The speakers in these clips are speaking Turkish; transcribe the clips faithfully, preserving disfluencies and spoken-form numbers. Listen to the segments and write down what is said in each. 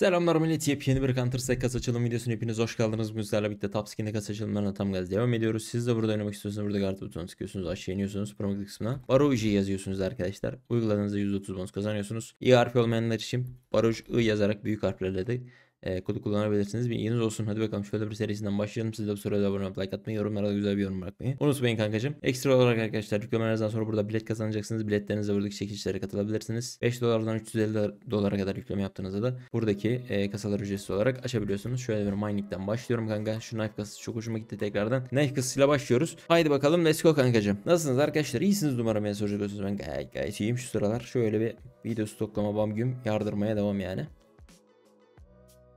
Selamlar millet, yepyeni bir Counter-Strike kas açılım videosuna hepiniz hoş geldiniz. Bugün sizlerle birlikte top skin'de kas açılımlarına tam gaz devam ediyoruz. Siz de burada oynamak istiyorsanız burada kart butonu tıklıyorsunuz, aşağı iniyorsunuz, promo kısmına Baruji yazıyorsunuz arkadaşlar. Uyguladığınızda yüzde otuz bonus kazanıyorsunuz. İyi harfi olmayanlar için Baruji yazarak büyük harflerle de e, kodu kullanabilirsiniz. Bilginiz olsun. Hadi bakalım şöyle bir serisinden başlayalım. Siz de bu sırada abone olmayı, like atmayı, yorumlara da güzel bir yorum bırakmayı unutmayın kankacığım. Ekstra olarak arkadaşlar yüklemelerden sonra burada bilet kazanacaksınız. Biletlerinizle buradaki çekilişlere katılabilirsiniz. beş dolardan üç yüz elli dolara kadar yükleme yaptığınızda da buradaki e, kasalar ücretsiz olarak açabiliyorsunuz. Şöyle bir mining'den başlıyorum kanka. Şu knife kasası çok hoşuma gitti tekrardan. Knife kasasıyla başlıyoruz. Haydi bakalım, let's go kankacığım. Nasılsınız arkadaşlar? İyisiniz umarım, ya soracak olursunuz. Ben gayet gayet iyiyim şu sıralar. Şöyle bir video stoklama bam güm yardırmaya devam yani.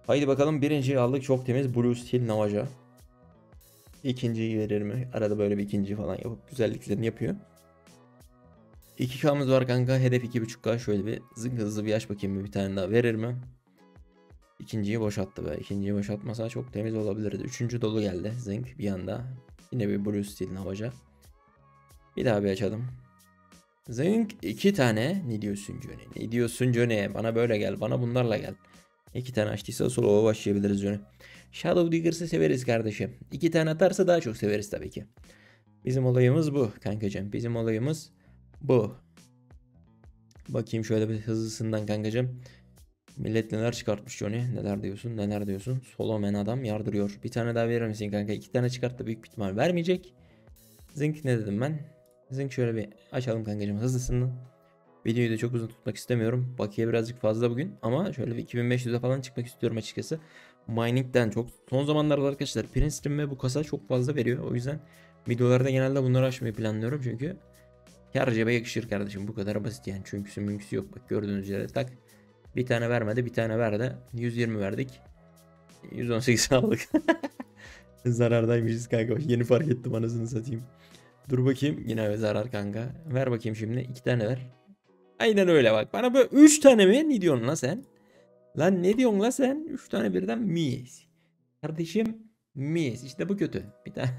Haydi bakalım, birinciyi aldık, çok temiz Blue Steel Navaja. İkinciyi verir mi? Arada böyle bir ikinci falan yapıp güzelliklerini yapıyor. iki kamız var kanka, hedef iki buçuk ka. Şöyle bir zıng hızlı bir aç bakayım, bir tane daha verir mi? İkinciyi boşalttı be. İkinciyi boşaltmasa çok temiz olabilirdi. Üçüncü dolu geldi zıng bir anda. Yine bir Blue Steel Navaja. Bir daha bir açalım. Zıng iki tane. Ne diyorsun Johnny? Ne diyorsun Johnny? Bana böyle gel, bana bunlarla gel. İki tane açtıysa sol ova başlayabiliriz Johnny. Shadow Diggers'ı severiz kardeşim. İki tane atarsa daha çok severiz tabii ki. Bizim olayımız bu kankacığım. Bizim olayımız bu. Bakayım şöyle bir hızlısından kankacığım. Millet neler çıkartmış Johnny. Neler diyorsun, neler diyorsun. Solo men adam yardırıyor. Bir tane daha verir misin kanka? İki tane çıkarttı, büyük ihtimal vermeyecek. Zink ne dedim ben? Zink şöyle bir açalım kankacığım hızlısından. Videoyu da çok uzun tutmak istemiyorum. Bakiye birazcık fazla bugün ama şöyle bir iki bin beş yüze falan çıkmak istiyorum açıkçası. Mining'den çok. Son zamanlarda arkadaşlar Prince Trim ve bu kasa çok fazla veriyor. O yüzden videolarda genelde bunları açmayı planlıyorum çünkü her cebe yakışır kardeşim. Bu kadar basit yani. Çünkü mümkünsü yok. Bak gördüğünüz üzere tak. Bir tane vermedi, bir tane verdi. yüz yirmi verdik. yüz on sekiz aldık. Zarardaymışız kanka. Yeni fark ettim anasını satayım. Dur bakayım. Yine zarar kanka. Ver bakayım şimdi. iki tane ver. Aynen öyle bak. Bana böyle üç tane mi? Ne diyorsun la sen? Lan ne diyorsun la sen? üç tane birden mis. Kardeşim mis. İşte bu kötü. Bir tane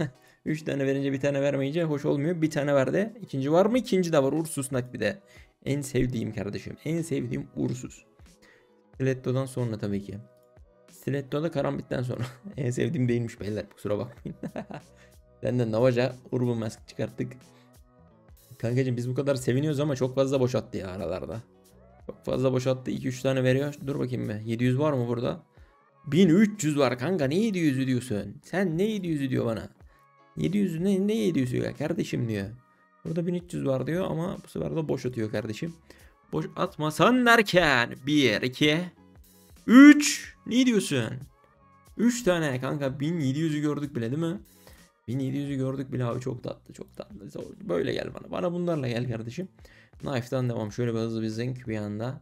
üç tane verince bir tane vermeyince hoş olmuyor. Bir tane verdi. İkinci var mı? İkinci de var. Ursus nak bir de. En sevdiğim kardeşim. En sevdiğim Ursus. Stiletto'dan sonra tabii ki. Stiletto'da karambitten sonra. En sevdiğim değilmiş beyler. Kusura bakmayın. Senden Navaja Urban Mask çıkarttık. Kankacığım biz bu kadar seviniyoruz ama çok fazla boşalttı ya aralarda. Çok fazla boşalttı. iki üç tane veriyor. Dur bakayım be. yedi yüz var mı burada? bin üç yüz var kanka. Ne yedi yüzü diyorsun? Sen ne yedi yüzü diyor bana? yedi yüzü ne, ne yedi yüzü ya kardeşim diyor. Burada bin üç yüz var diyor ama bu sefer de boş atıyor kardeşim. Boş atmasan derken bir iki üç ne diyorsun? üç tane kanka. bin yedi yüzü gördük bile değil mi? bin yedi yüzü gördük bile abi, çok tatlı çok tatlı. Böyle gel bana. Bana bunlarla gel kardeşim. Knife'dan devam. Şöyle bir hızlı bir zinc bir anda.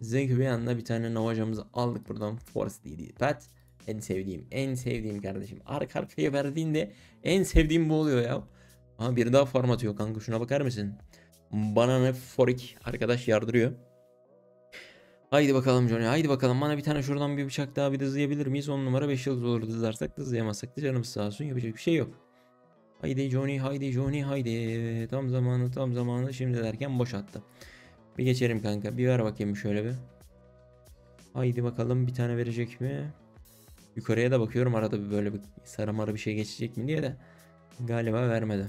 Zinc bir anda bir tane Navaja'mızı aldık buradan. Force D D pet. En sevdiğim. En sevdiğim kardeşim. Arka arkaya verdiğinde en sevdiğim bu oluyor ya. Aha bir daha farm atıyor kanka. Şuna bakar mısın? Bana ne forik arkadaş yardırıyor. Haydi bakalım Johnny. Haydi bakalım. Bana bir tane şuradan bir bıçak daha bir dızlayabilir miyiz? on numara beş yıldız olur dızlarsak. Dızlayamazsak da canımız sağ olsun. Yapacak bir şey yok. Haydi Johnny. Haydi Johnny. Haydi. Tam zamanı tam zamanı. Şimdi derken boş attı. Bir geçelim kanka. Bir ver bakayım şöyle bir. Haydi bakalım. Bir tane verecek mi? Yukarıya da bakıyorum. Arada bir böyle bir saramara bir şey geçecek mi diye de. Galiba vermedi.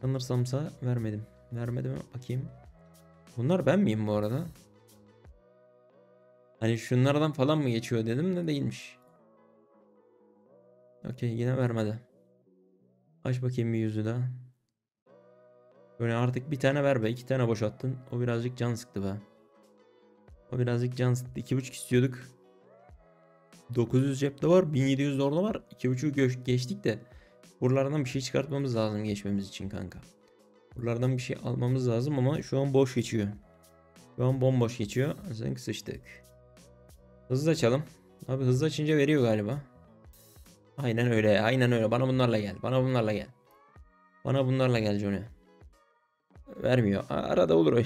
Sanırsamsa vermedim. Vermedi mi? Bakayım. Bunlar ben miyim bu arada? Hani şunlardan falan mı geçiyor dedim de değilmiş. Okey, yine vermedi. Aç bakayım bir yüzü daha. Böyle artık bir tane ver be. İki tane boşalttın. O birazcık can sıktı be. O birazcık can sıktı. iki buçuk istiyorduk. dokuz yüz cepte var. bin yedi yüz de orada var. iki buçuğu geçtik de. Buralardan bir şey çıkartmamız lazım geçmemiz için kanka. Buralardan bir şey almamız lazım ama şu an boş geçiyor. Şu an bomboş geçiyor. Sanki sıçtık. Hızlı açalım. Abi hızlı açınca veriyor galiba. Aynen öyle. Aynen öyle. Bana bunlarla gel. Bana bunlarla gel. Bana bunlarla gel Johnny. Vermiyor. Arada olur o.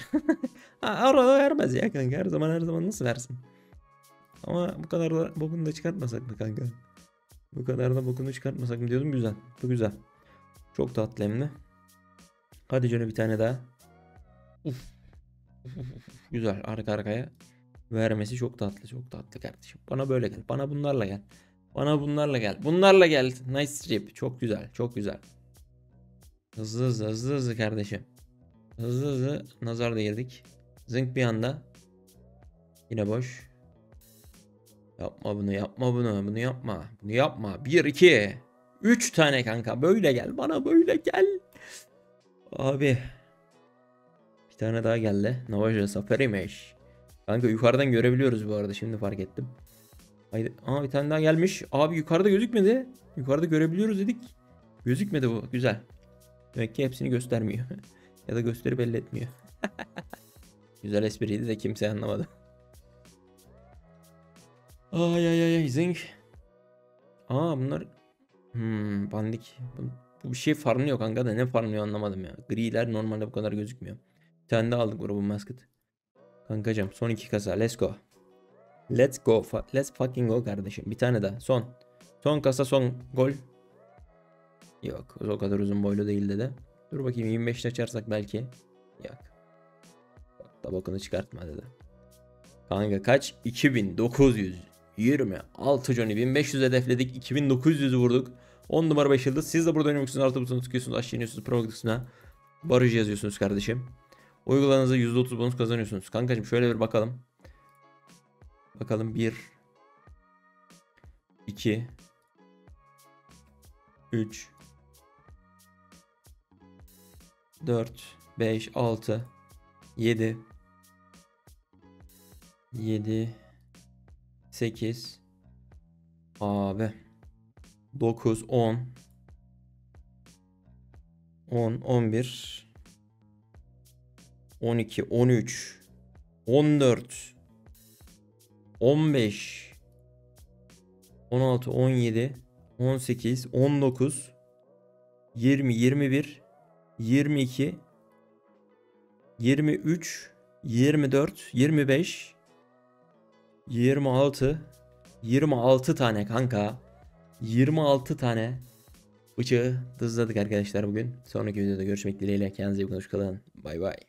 Arada vermez ya kanka. Her zaman her zaman nasıl versin? Ama bu kadar da bokunu da çıkartmasak mı kanka? Bu kadar da bokunu çıkartmasak mı diyordum. Güzel. Bu güzel. Çok tatlı hem de. Hadi Johnny bir tane daha. Uf. Güzel. Arka arkaya. vermesi çok tatlı, çok tatlı kardeşim. Bana böyle gel, bana bunlarla gel, bana bunlarla gel, bunlarla gel. Nice strip, çok güzel, çok güzel. Hızlı hızlı hızlı hızlı kardeşim. Hızlı hızlı nazar değirdik. Zınk bir anda. Yine boş. Yapma bunu, yapma bunu, bunu yapma, bunu yapma. Bir, iki, üç tane kanka. Böyle gel, bana böyle gel. Abi. Bir tane daha geldi. Navaja saferimiş. Kanka yukarıdan görebiliyoruz bu arada. Şimdi fark ettim. Haydi. Aa, bir tane daha gelmiş. Abi yukarıda gözükmedi. Yukarıda görebiliyoruz dedik. Gözükmedi bu. Güzel. Demek ki hepsini göstermiyor. Ya da gösteri belli etmiyor. Güzel espriydi de kimse anlamadı. Ay ay ay zing. Aa bunlar hmm, bandik. Bu bir şey farmlıyor kanka da ne farmlıyor anlamadım ya. Griler normalde bu kadar gözükmüyor. Bir tane daha aldık grubun masketi. Kankacığım son iki kasa let's go. Let's go. Let's fucking go kardeşim. Bir tane daha son. Son kasa son gol. Yok o kadar uzun boylu değil dedi. Dur bakayım yirmi beşte açarsak belki. Yok. Tabakını çıkartma dedi. Kanka kaç? iki bin dokuz yüz yirmi altı Johnny. bin beş yüz hedefledik. iki bin dokuz yüzü vurduk. on numara beş yıldız. Siz de burada oynamak için artı butonu tıklıyorsunuz. Aşağı iniyorsunuz. Promo kısmına Baruji yazıyorsunuz kardeşim. Uyguladığınızda yüzde otuz bonus kazanıyorsunuz. Kankacığım şöyle bir bakalım. Bakalım bir iki üç dört beş altı yedi yedi sekiz abi dokuz on on on bir on iki on üç on dört on beş on altı on yedi on sekiz on dokuz yirmi yirmi bir yirmi iki yirmi üç yirmi dört yirmi beş yirmi altı yirmi altı tane kanka. yirmi altı tane bıçağı dızladık arkadaşlar bugün. Sonraki videoda görüşmek dileğiyle. Kendinize iyi bakın. Hoşçakalın. Bay bay.